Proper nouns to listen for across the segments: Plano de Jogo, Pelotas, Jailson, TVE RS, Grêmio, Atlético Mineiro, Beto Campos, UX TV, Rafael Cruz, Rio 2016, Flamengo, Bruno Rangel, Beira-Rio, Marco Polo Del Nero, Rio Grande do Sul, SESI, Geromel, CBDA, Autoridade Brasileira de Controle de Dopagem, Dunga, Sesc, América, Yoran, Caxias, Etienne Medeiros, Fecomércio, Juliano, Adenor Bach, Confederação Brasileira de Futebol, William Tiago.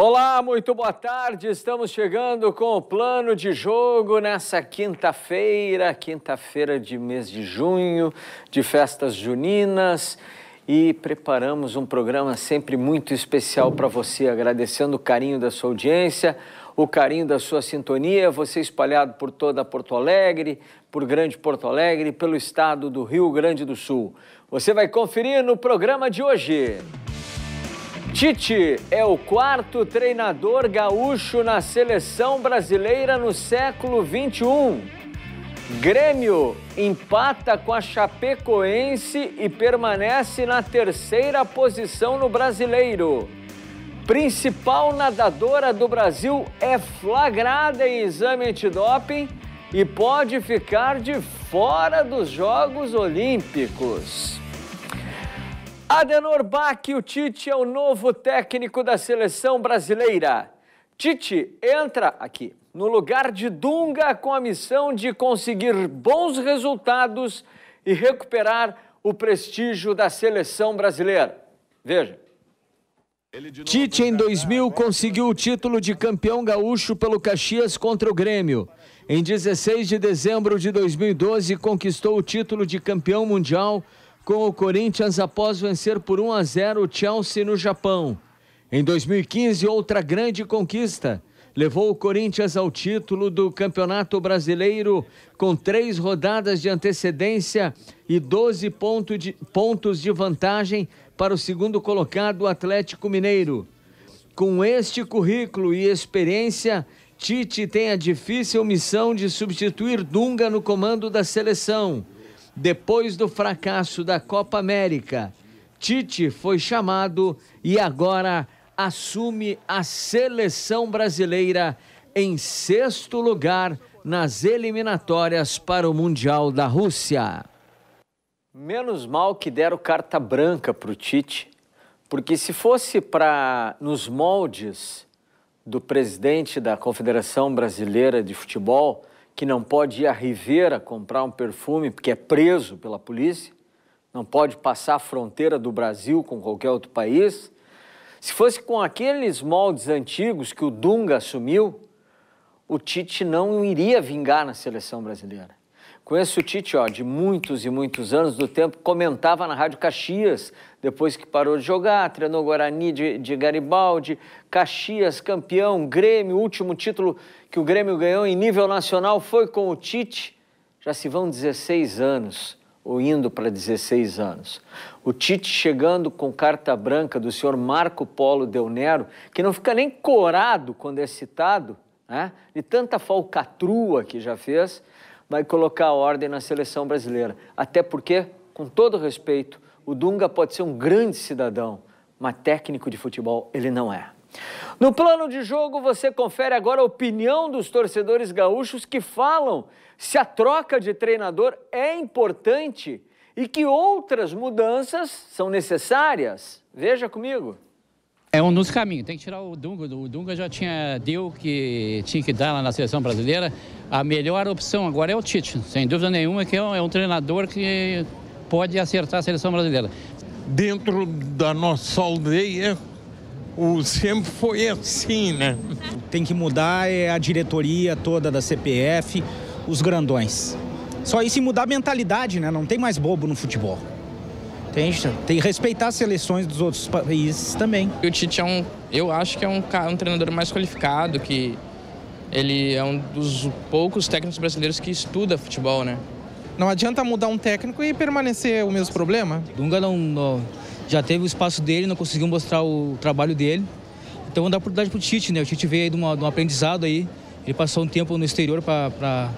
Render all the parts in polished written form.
Olá, muito boa tarde. Estamos chegando com o Plano de Jogo nessa quinta-feira, quinta-feira de mês de junho, de festas juninas. E preparamos um programa sempre muito especial para você, agradecendo o carinho da sua audiência, o carinho da sua sintonia, você espalhado por toda Porto Alegre, por Grande Porto Alegre, pelo estado do Rio Grande do Sul. Você vai conferir no programa de hoje. Tite é o quarto treinador gaúcho na seleção brasileira no século XXI. Grêmio empata com a Chapecoense e permanece na terceira posição no Brasileiro. Principal nadadora do Brasil é flagrada em exame antidoping e pode ficar de fora dos Jogos Olímpicos. Adenor Bach, o Tite é o novo técnico da seleção brasileira. Tite entra aqui no lugar de Dunga com a missão de conseguir bons resultados e recuperar o prestígio da seleção brasileira. Veja. Tite, em 2000, conseguiu o título de campeão gaúcho pelo Caxias contra o Grêmio. Em 16 de dezembro de 2012, conquistou o título de campeão mundial com o Corinthians após vencer por 1-0 o Chelsea no Japão. Em 2015, outra grande conquista levou o Corinthians ao título do Campeonato Brasileiro com 3 rodadas de antecedência e 12 pontos de vantagem para o segundo colocado, o Atlético Mineiro. Com este currículo e experiência, Tite tem a difícil missão de substituir Dunga no comando da seleção. Depois do fracasso da Copa América, Tite foi chamado e agora assume a seleção brasileira em 6º lugar nas eliminatórias para o Mundial da Rússia. Menos mal que deram carta branca para o Tite, porque se fosse para nos moldes do presidente da Confederação Brasileira de Futebol, que não pode ir à Riviera comprar um perfume porque é preso pela polícia, não pode passar a fronteira do Brasil com qualquer outro país. Se fosse com aqueles moldes antigos que o Dunga assumiu, o Tite não iria vingar na seleção brasileira. Conheço o Tite, ó, de muitos e muitos anos, do tempo, comentava na Rádio Caxias, depois que parou de jogar, treinou Guarani de Garibaldi, Caxias, campeão, Grêmio, o último título que o Grêmio ganhou em nível nacional foi com o Tite. Já se vão 16 anos. Ou indo para 16 anos. O Tite chegando com carta branca do senhor Marco Polo Del Nero, que não fica nem corado quando é citado, né? De tanta falcatrua que já fez, vai colocar a ordem na seleção brasileira. Até porque, com todo respeito, o Dunga pode ser um grande cidadão, mas técnico de futebol ele não é. No Plano de Jogo, você confere agora a opinião dos torcedores gaúchos que falam se a troca de treinador é importante e que outras mudanças são necessárias. Veja comigo. É um dos caminhos, tem que tirar o Dunga. O Dunga já deu o que tinha que dar lá na seleção brasileira. A melhor opção agora é o Tite, sem dúvida nenhuma, que é um treinador que pode acertar a seleção brasileira. Dentro da nossa aldeia, sempre foi assim, né? Tem que mudar a diretoria toda da CPF, os grandões. Só isso, e mudar a mentalidade, né? Não tem mais bobo no futebol. Tem que respeitar as seleções dos outros países também. O Tite eu acho que é um treinador mais qualificado, que ele é um dos poucos técnicos brasileiros que estuda futebol, né? Não adianta mudar um técnico e permanecer o mesmo problema. Dunga já teve o espaço dele, não conseguiu mostrar o trabalho dele. Então, vamos dar oportunidade para o Tite, né? O Tite veio aí de um aprendizado aí. Ele passou um tempo no exterior para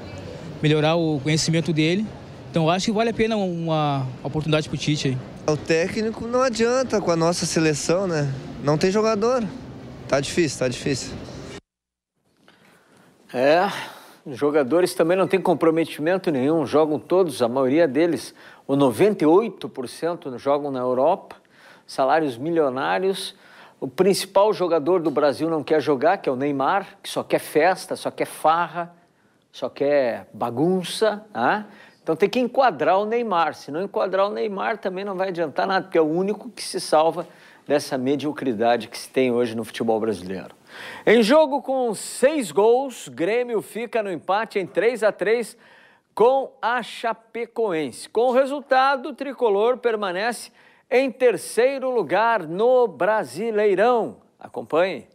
melhorar o conhecimento dele. Então, eu acho que vale a pena uma oportunidade para o Tite aí. O técnico não adianta com a nossa seleção, né? Não tem jogador. Tá difícil, tá difícil. É, os jogadores também não têm comprometimento nenhum. Jogam todos, a maioria deles, ou 98% jogam na Europa. Salários milionários. O principal jogador do Brasil não quer jogar, que é o Neymar, que só quer festa, só quer farra, só quer bagunça, né? Então tem que enquadrar o Neymar. Se não enquadrar o Neymar, também não vai adiantar nada, porque é o único que se salva dessa mediocridade que se tem hoje no futebol brasileiro. Em jogo com 6 gols, Grêmio fica no empate em 3-3 com a Chapecoense. Com o resultado, o tricolor permanece em 3º lugar no Brasileirão. Acompanhe.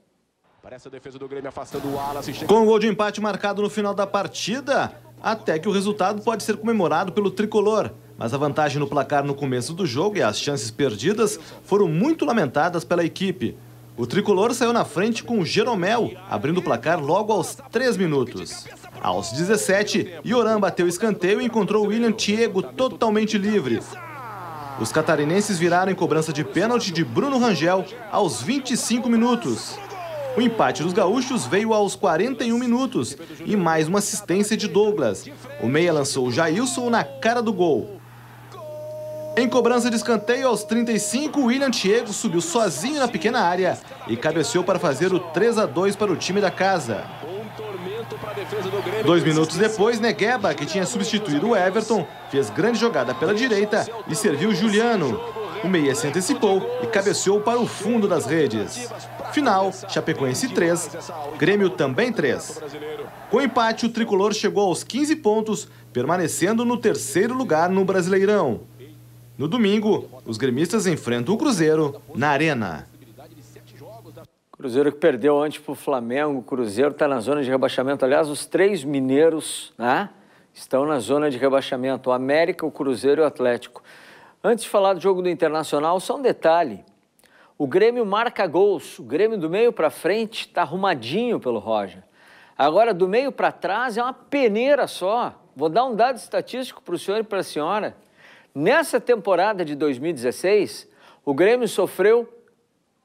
Parece a defesa do Grêmio afastando o Wallace. Com o gol de empate marcado no final da partida, até que o resultado pode ser comemorado pelo tricolor. Mas a vantagem no placar no começo do jogo e as chances perdidas foram muito lamentadas pela equipe. O tricolor saiu na frente com o Geromel, abrindo o placar logo aos 3 minutos. Aos 17, Yoran bateu o escanteio e encontrou William Tiago totalmente livre. Os catarinenses viraram em cobrança de pênalti de Bruno Rangel aos 25 minutos. O empate dos gaúchos veio aos 41 minutos e mais uma assistência de Douglas. O meia lançou o Jailson na cara do gol. Em cobrança de escanteio aos 35, William Tiago subiu sozinho na pequena área e cabeceou para fazer o 3-2 para o time da casa. 2 minutos depois, Negueba, que tinha substituído o Everton, fez grande jogada pela direita e serviu Juliano. O meia se antecipou e cabeceou para o fundo das redes. Final, Chapecoense 3, Grêmio também 3. Com empate, o tricolor chegou aos 15 pontos, permanecendo no 3º lugar no Brasileirão. No domingo, os gremistas enfrentam o Cruzeiro na Arena. Cruzeiro que perdeu antes para o Flamengo. O Cruzeiro está na zona de rebaixamento. Aliás, os 3 mineiros, né, estão na zona de rebaixamento. O América, o Cruzeiro e o Atlético. Antes de falar do jogo do Internacional, só um detalhe. O Grêmio marca gols. O Grêmio do meio para frente está arrumadinho pelo Roger. Agora, do meio para trás é uma peneira só. Vou dar um dado estatístico para o senhor e para a senhora. Nessa temporada de 2016, o Grêmio sofreu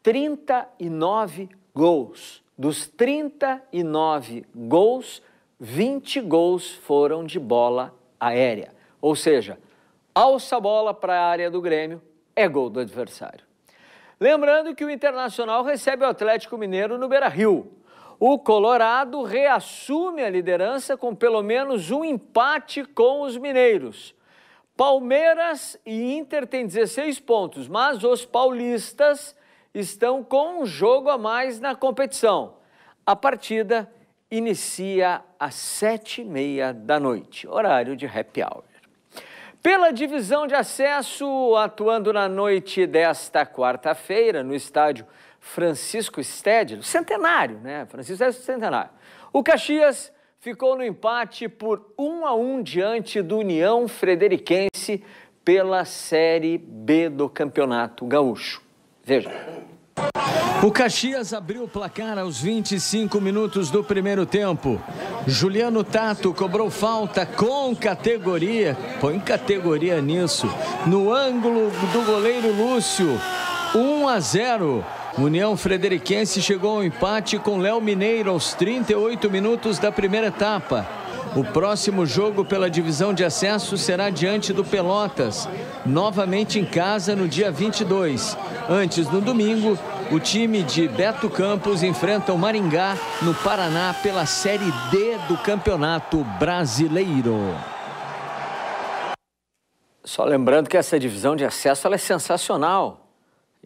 39 gols. Dos 39 gols, 20 gols foram de bola aérea. Ou seja, alça a bola para a área do Grêmio, é gol do adversário. Lembrando que o Internacional recebe o Atlético Mineiro no Beira-Rio. O Colorado reassume a liderança com pelo menos um empate com os mineiros. Palmeiras e Inter têm 16 pontos, mas os paulistas estão com um jogo a mais na competição. A partida inicia às 19h30, horário de happy hour. Pela divisão de acesso, atuando na noite desta quarta-feira, no estádio Francisco Estádio, centenário, né? Francisco Estádio centenário. O Caxias ficou no empate por 1-1 diante do União Frederiquense pela Série B do Campeonato Gaúcho. Veja. O Caxias abriu o placar aos 25 minutos do primeiro tempo. Juliano Tato cobrou falta com categoria, põe categoria nisso, no ângulo do goleiro Lúcio, 1-0. União Frederiquense chegou ao empate com Léo Mineiro aos 38 minutos da primeira etapa. O próximo jogo pela divisão de acesso será diante do Pelotas, novamente em casa no dia 22. Antes, no domingo, o time de Beto Campos enfrenta o Maringá no Paraná pela Série D do Campeonato Brasileiro. Só lembrando que essa divisão de acesso ela é sensacional.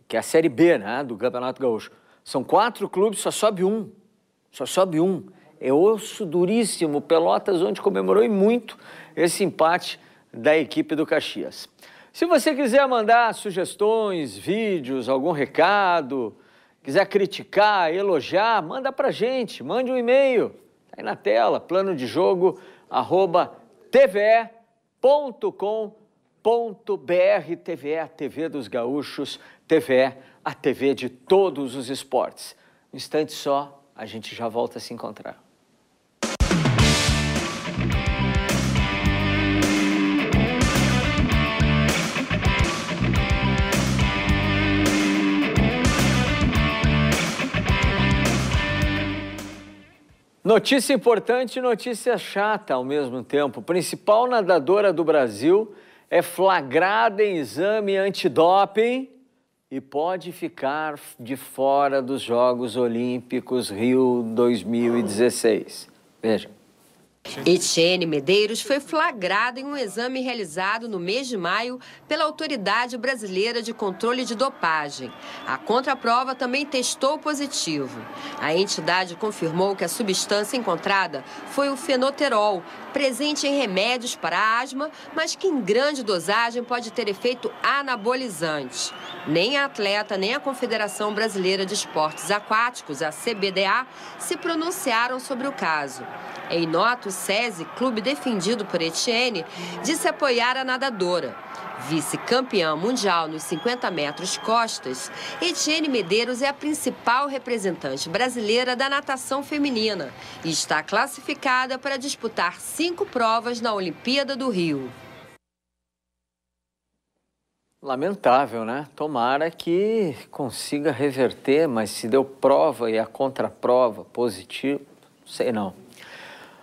Que é a Série B, né, do Campeonato Gaúcho. São 4 clubes, só sobe um. Só sobe um. É osso duríssimo. Pelotas, onde comemorou e muito esse empate da equipe do Caxias. Se você quiser mandar sugestões, vídeos, algum recado, quiser criticar, elogiar, manda pra gente. Mande um e-mail. Tá aí na tela, planodejogo@tve.com.br. TV é a TV dos gaúchos, TV é a TV de todos os esportes. Um instante só, a gente já volta a se encontrar. Notícia importante e notícia chata ao mesmo tempo. Principal nadadora do Brasil é flagrada em exame antidoping e pode ficar de fora dos Jogos Olímpicos Rio 2016. Veja. Etienne Medeiros foi flagrado em um exame realizado no mês de maio pela Autoridade Brasileira de Controle de Dopagem. A contraprova também testou positivo. A entidade confirmou que a substância encontrada foi o fenoterol, presente em remédios para asma, mas que em grande dosagem pode ter efeito anabolizante. Nem a atleta, nem a Confederação Brasileira de Esportes Aquáticos, a CBDA, se pronunciaram sobre o caso. Em nota, o SESI, clube defendido por Etienne, disse apoiar a nadadora. Vice-campeã mundial nos 50 metros costas, Etienne Medeiros é a principal representante brasileira da natação feminina e está classificada para disputar 5 provas na Olimpíada do Rio. Lamentável, né? Tomara que consiga reverter, mas se deu prova e a contraprova positivo, sei não.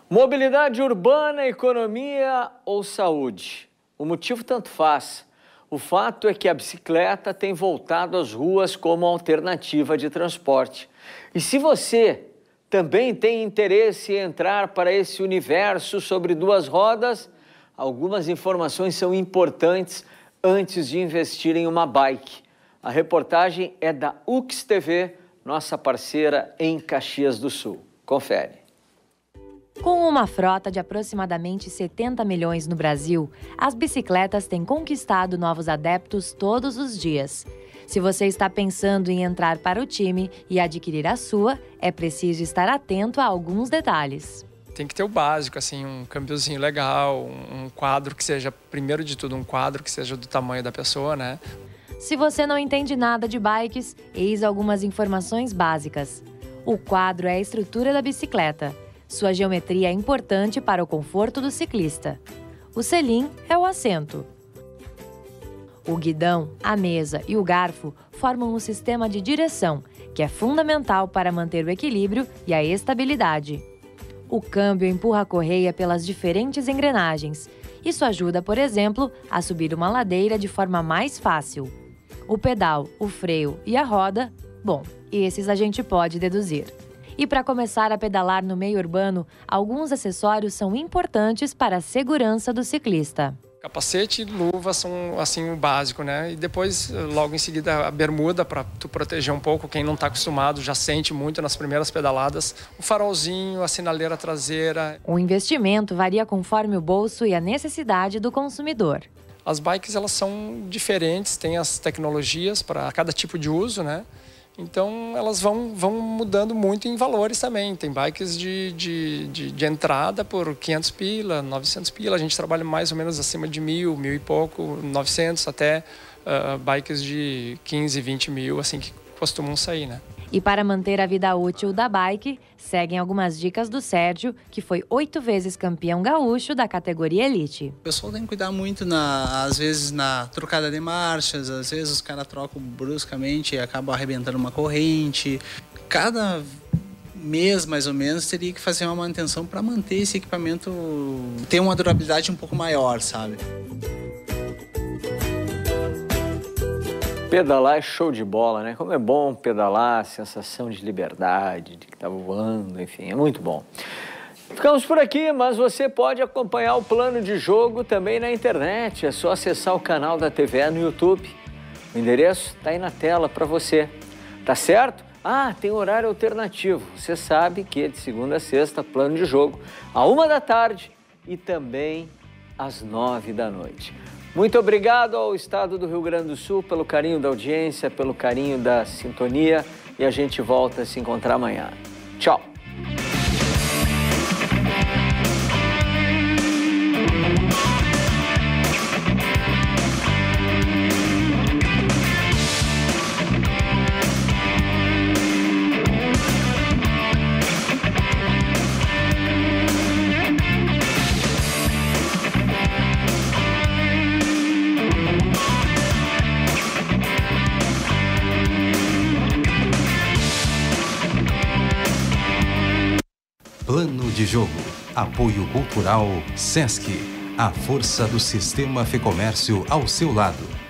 Mobilidade urbana, economia ou saúde? O motivo tanto faz. O fato é que a bicicleta tem voltado às ruas como alternativa de transporte. E se você também tem interesse em entrar para esse universo sobre duas rodas, algumas informações são importantes antes de investir em uma bike. A reportagem é da UX TV, nossa parceira em Caxias do Sul. Confere. Com uma frota de aproximadamente 70 milhões no Brasil, as bicicletas têm conquistado novos adeptos todos os dias. Se você está pensando em entrar para o time e adquirir a sua, é preciso estar atento a alguns detalhes. Tem que ter o básico, assim, um câmbiozinho legal, um quadro que seja, primeiro de tudo, um quadro que seja do tamanho da pessoa, né? Se você não entende nada de bikes, eis algumas informações básicas. O quadro é a estrutura da bicicleta. Sua geometria é importante para o conforto do ciclista. O selim é o assento. O guidão, a mesa e o garfo formam um sistema de direção, que é fundamental para manter o equilíbrio e a estabilidade. O câmbio empurra a correia pelas diferentes engrenagens. Isso ajuda, por exemplo, a subir uma ladeira de forma mais fácil. O pedal, o freio e a roda, bom, esses a gente pode deduzir. E para começar a pedalar no meio urbano, alguns acessórios são importantes para a segurança do ciclista. Capacete e luva são assim o básico, né? E depois, logo em seguida, a bermuda para tu proteger um pouco. Quem não está acostumado já sente muito nas primeiras pedaladas. O farolzinho, a sinaleira traseira. O investimento varia conforme o bolso e a necessidade do consumidor. As bikes elas são diferentes, têm as tecnologias para cada tipo de uso, né? Então, elas vão mudando muito em valores também. Tem bikes de entrada por 500 pila, 900 pila. A gente trabalha mais ou menos acima de 1.000, 1.000 e pouco, 900 até bikes de 15, 20 mil, assim que costumam sair, né? E para manter a vida útil da bike, seguem algumas dicas do Sérgio, que foi 8 vezes campeão gaúcho da categoria Elite. O pessoal tem que cuidar muito, às vezes na trocada de marchas, às vezes os caras trocam bruscamente e acabam arrebentando uma corrente. Cada mês, mais ou menos, teria que fazer uma manutenção para manter esse equipamento, ter uma durabilidade um pouco maior, sabe? Pedalar é show de bola, né? Como é bom pedalar, sensação de liberdade, de que tá voando, enfim, é muito bom. Ficamos por aqui, mas você pode acompanhar o Plano de Jogo também na internet. É só acessar o canal da TVE no YouTube. O endereço tá aí na tela para você. Tá certo? Ah, tem horário alternativo. Você sabe que é de segunda a sexta, Plano de Jogo, à 13h e também às 21h. Muito obrigado ao Estado do Rio Grande do Sul pelo carinho da audiência, pelo carinho da sintonia, e a gente volta a se encontrar amanhã. Tchau! Jogo. Apoio Cultural Sesc. A força do sistema Fecomércio ao seu lado.